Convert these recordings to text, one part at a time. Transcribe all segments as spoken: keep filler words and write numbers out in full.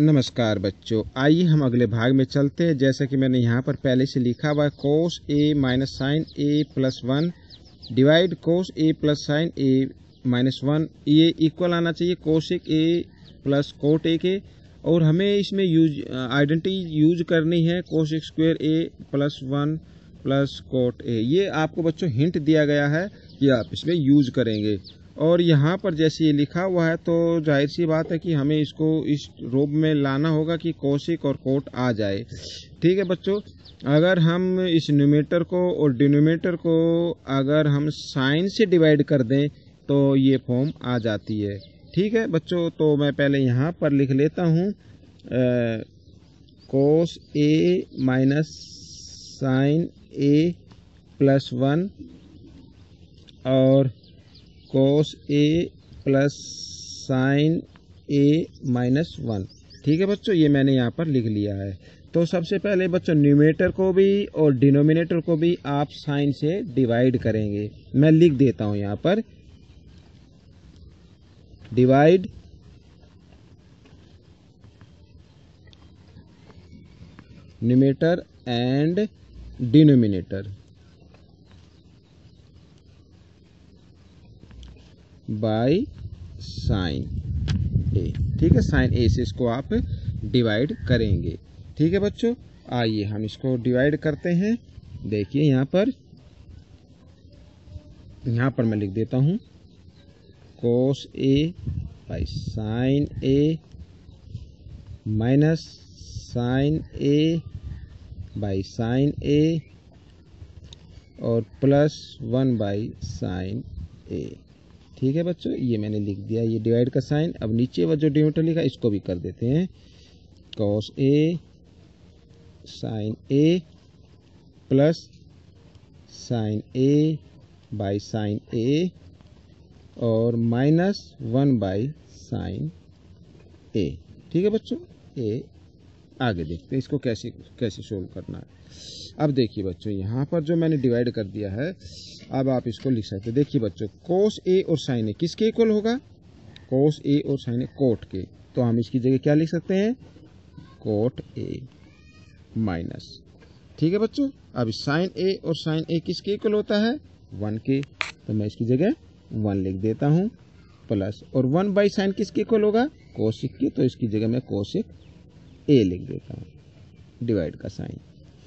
नमस्कार बच्चों, आइए हम अगले भाग में चलते हैं। जैसा कि मैंने यहाँ पर पहले से लिखा हुआ है, cos A minus sign A plus one divide cos A plus sign A minus one, ये इक्वल आना चाहिए cosec A plus cot A के। और हमें इसमें यूज आइडेंटिटी यूज करनी है cosec square A plus one plus cot A. ये आपको बच्चों हिंट दिया गया है कि आप इसमें यूज करेंगे। और यहाँ पर जैसे ये लिखा हुआ है तो जाहिर सी बात है कि हमें इसको इस रूप में लाना होगा कि कोसेक और कोट आ जाए। ठीक है बच्चों, अगर हम इस न्यूमेटर को और डिनोमेटर को अगर हम साइन से डिवाइड कर दें तो ये फॉर्म आ जाती है। ठीक है बच्चों, तो मैं पहले यहाँ पर लिख लेता हूँ cos A minus sign A plus one और cos A plus sign A minus one. ठीक है बच्चों, ये मैंने यहाँ पर लिख लिया है। तो सबसे पहले बच्चों न्यूमेरेटर को भी और डिनोमिनेटर को भी आप साइन से डिवाइड करेंगे। मैं लिख देता हूँ यहाँ पर divide numerator and denominator by sign A. ठीक है, साइन ए से इसको आप डिवाइड करेंगे। ठीक है बच्चों, आइए हम इसको डिवाइड करते हैं। देखिए यहाँ पर यहाँ पर मैं लिख देता हूँ cos A by sign A minus sign A by sign A और plus one by sign A. ठीक है बच्चों, ये मैंने लिख दिया ये डिवाइड का साइन। अब नीचे वह जो डिनोमिनेटर लिखा इसको भी कर देते हैं cos A sign A plus sign A by sign A और minus one by sign A. ठीक है बच्चों, ए आगे देखते हैं इसको कैसे कैसे सोल्व करना है। अब देखिए बच्चों, यहाँ पर जो मैंने डिवाइड कर दिया है अब आप इसको लिख सकते हैं। देखिए बच्चों, कोस ए और साइन ए किसके इक्वल होगा? कोस ए और साइन ए कोट के। तो हम इसकी जगह क्या लिख सकते हैं? Cot A minus. ठीक है बच्चों, अब साइन ए और साइन ए किसके इक्वल होता है? वन के। तो मैं इसकी जगह वन लिख देता हूँ प्लस और वन बाई साइन किसके इक्वल होगा? कोसेक के। तो इसकी जगह मैं कोसेक ए लिख देता हूँ डिवाइड का साइन।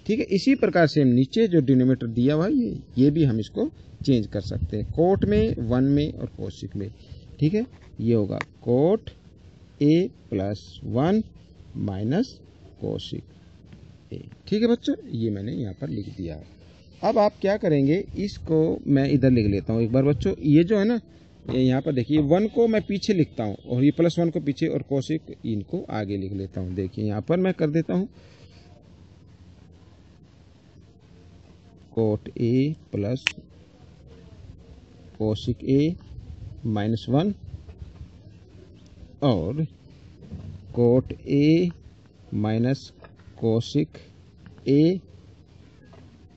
ठीक है, इसी प्रकार से हम नीचे जो डिनोमिनेटर दिया हुआ ये ये भी हम इसको चेंज कर सकते हैं कोट में, वन में और कोसेक में। ठीक है, ये होगा cot A plus one minus cosec A. ठीक है बच्चों, ये मैंने यहाँ पर लिख दिया है। अब आप क्या करेंगे, इसको मैं इधर लिख लेता हूँ एक बार बच्चों। ये जो है ना यहाँ पर देखिए, वन को मैं पीछे लिखता हूँ और ये प्लस वन को पीछे और कोसेक इनको आगे लिख लेता हूँ। देखिए यहाँ पर मैं कर देता हूँ cot A plus cosec A minus one और cot A minus cosec A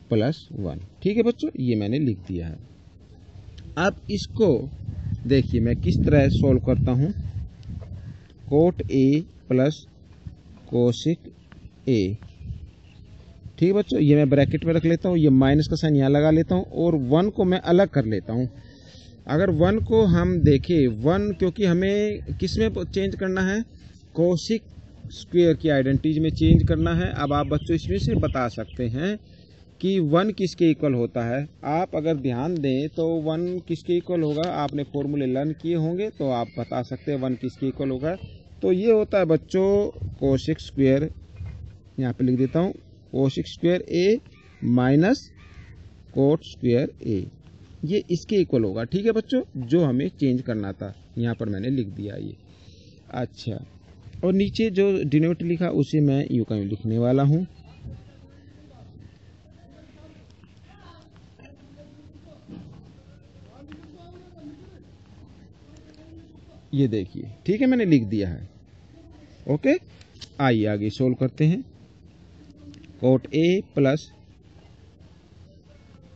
plus one. ठीक है बच्चों, ये मैंने लिख दिया है। अब इसको देखिए मैं किस तरह सॉल्व करता हूँ। Cot A plus cosec A, ठीक है बच्चों, ये मैं ब्रैकेट में रख लेता हूँ, ये माइनस का साइन यहाँ लगा लेता हूँ और वन को मैं अलग कर लेता हूँ। अगर वन को हम देखें, वन क्योंकि हमें किस में चेंज करना है? कोसेक स्क्वायर की आइडेंटिटी में चेंज करना है। अब आप बच्चों इसमें से बता सकते हैं कि वन किसके इक्वल होता है। आप अगर ध्यान दें तो वन किसके इक्वल होगा, आपने फॉर्मूले लर्न किए होंगे तो आप बता सकते हैं वन किसके इक्वल होगा। तो ये होता है बच्चों कोसेक स्क्वायर, यहाँ पर लिख देता हूँ cosec square A minus cot square A, ये इसके इक्वल होगा। ठीक है बच्चों, जो हमें चेंज करना था यहाँ पर मैंने लिख दिया ये। अच्छा, और नीचे जो डिनोमिनेटर लिखा उसे मैं यूं का यूं लिखने वाला हूँ ये देखिए। ठीक है, मैंने लिख दिया है। ओके, आइए आगे सोल्व करते हैं। Cot A plus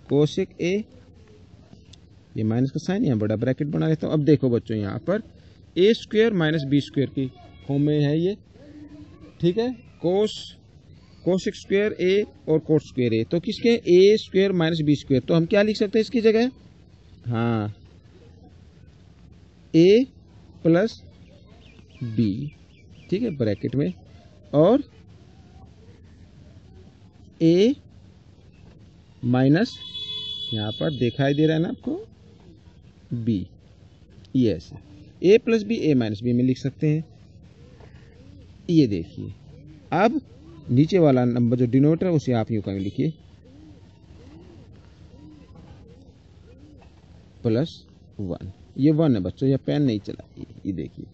cosec A, ये माइनस का साइन, यहाँ बड़ा ब्रैकेट बना लेता हूँ। अब देखो बच्चों यहाँ पर A square minus B square की फॉर्म में है ये, ठीक है, कोस कोस स्क्वायर ए और कोस स्क्वायर ए, तो किसके A square minus B square, तो हम क्या लिख सकते हैं इसकी जगह, हाँ ए प्लस बी, ठीक है ब्रैकेट में, और ए माइनस यहाँ पर दिखाई दे रहा है ना आपको बी, ये ऐसे A plus B A minus B में लिख सकते हैं। ये देखिए अब नीचे वाला नंबर जो डिनोमिनेटर है उसे आप यूं कहीं लिखिए प्लस वन, ये वन है बच्चों, यह पेन नहीं चला, ये देखिए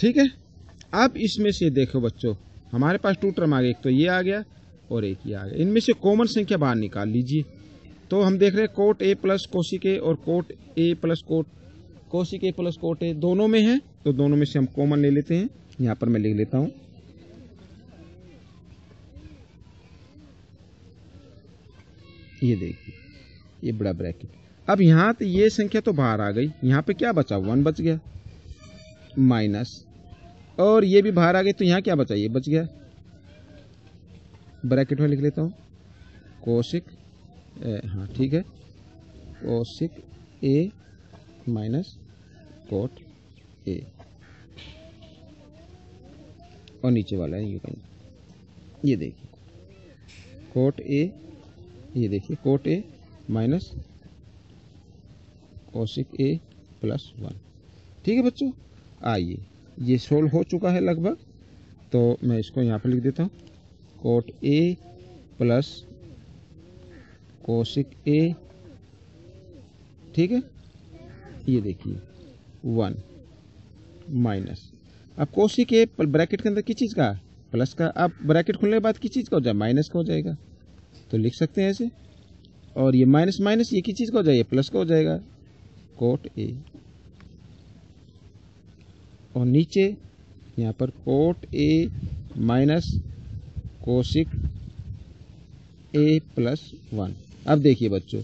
ठीक है। अब इसमें से देखो बच्चों हमारे पास टू टर्म आ गए, एक तो ये आ गया और एक ये आ गया, इनमें से कॉमन संख्या बाहर निकाल लीजिए। तो हम देख रहे हैं cot A plus cosec A और cot A plus cot cosec A plus cot A दोनों में है, तो दोनों में से हम कॉमन ले लेते हैं। यहाँ पर मैं लिख लेता हूँ ये देखिए ये बड़ा ब्रैकेट। अब यहाँ तो ये संख्या तो बाहर आ गई, यहाँ पे क्या बचा, वन बच गया माइनस, और ये भी बाहर आ गई तो यहाँ क्या बचा, ये बच गया। ब्रैकेट में लिख लेता हूँ कोशिक, हाँ ठीक है cosec A minus cot A, और नीचे वाला है ये, ये देखिए कोट ए, ये देखिए cot A minus cosec A plus one, ठीक है बच्चों। आइए ये सोल्व हो चुका है लगभग, तो मैं इसको यहाँ पर लिख देता हूँ cot A plus cosec A, ठीक है ये देखिए वन माइनस, अब कोशिक ए ब्रैकेट के अंदर किस चीज़ का, प्लस का, अब ब्रैकेट खुलने के बाद किस चीज़ का हो जाए, माइनस का हो जाएगा, तो लिख सकते हैं ऐसे, और ये माइनस माइनस ये किस चीज़ का हो जाएगा, प्लस का हो जाएगा कोट ए, और नीचे यहाँ पर cot A minus cosec A plus one. अब देखिए बच्चों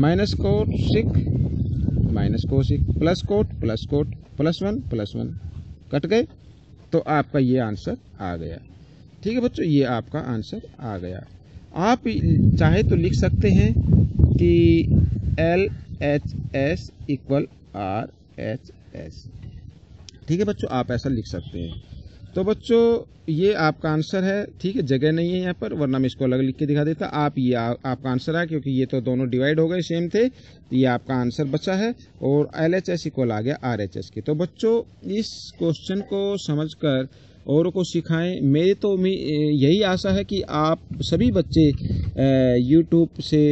minus cosec minus cosec plus cot plus cot plus one plus one cut गए, तो आपका ये आंसर आ गया। ठीक है बच्चों ये आपका आंसर आ गया। आप चाहे तो लिख सकते हैं कि L H S equal R H S, ठीक है बच्चों आप ऐसा लिख सकते हैं। तो बच्चों ये आपका आंसर है, ठीक है जगह नहीं है यहाँ पर वरना मैं इसको अलग लिख के दिखा देता। आप ये आ, आपका आंसर है क्योंकि ये तो दोनों डिवाइड हो गए सेम थे, ये आपका आंसर बचा है और एल एच एस इक्वल आ गया आर एच एस के। तो बच्चों इस क्वेश्चन को समझकर औरों को सिखाएं, मेरे तो यही आशा है कि आप सभी बच्चे यूट्यूब से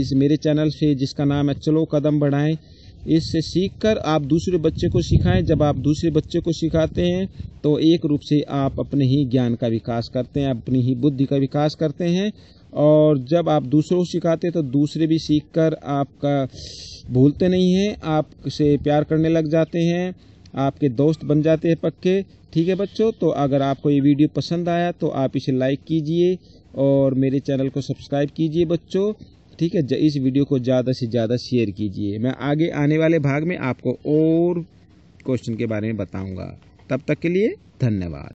इस मेरे चैनल से जिसका नाम है चलो कदम बढ़ाएं, इससे सीखकर आप दूसरे बच्चे को सिखाएं। जब आप दूसरे बच्चे को सिखाते हैं तो एक रूप से आप अपने ही ज्ञान का विकास करते हैं, अपनी ही बुद्धि का विकास करते हैं, और जब आप दूसरों को सिखाते हैं तो दूसरे भी सीखकर आपका भूलते नहीं हैं, आपसे प्यार करने लग जाते हैं, आपके दोस्त बन जाते हैं पक्के। ठीक है बच्चों, तो अगर आपको ये वीडियो पसंद आया तो आप इसे लाइक कीजिए और मेरे चैनल को सब्सक्राइब कीजिए बच्चों। ठीक है, इस वीडियो को ज़्यादा से ज़्यादा शेयर कीजिए। मैं आगे आने वाले भाग में आपको और क्वेश्चन के बारे में बताऊंगा। तब तक के लिए धन्यवाद।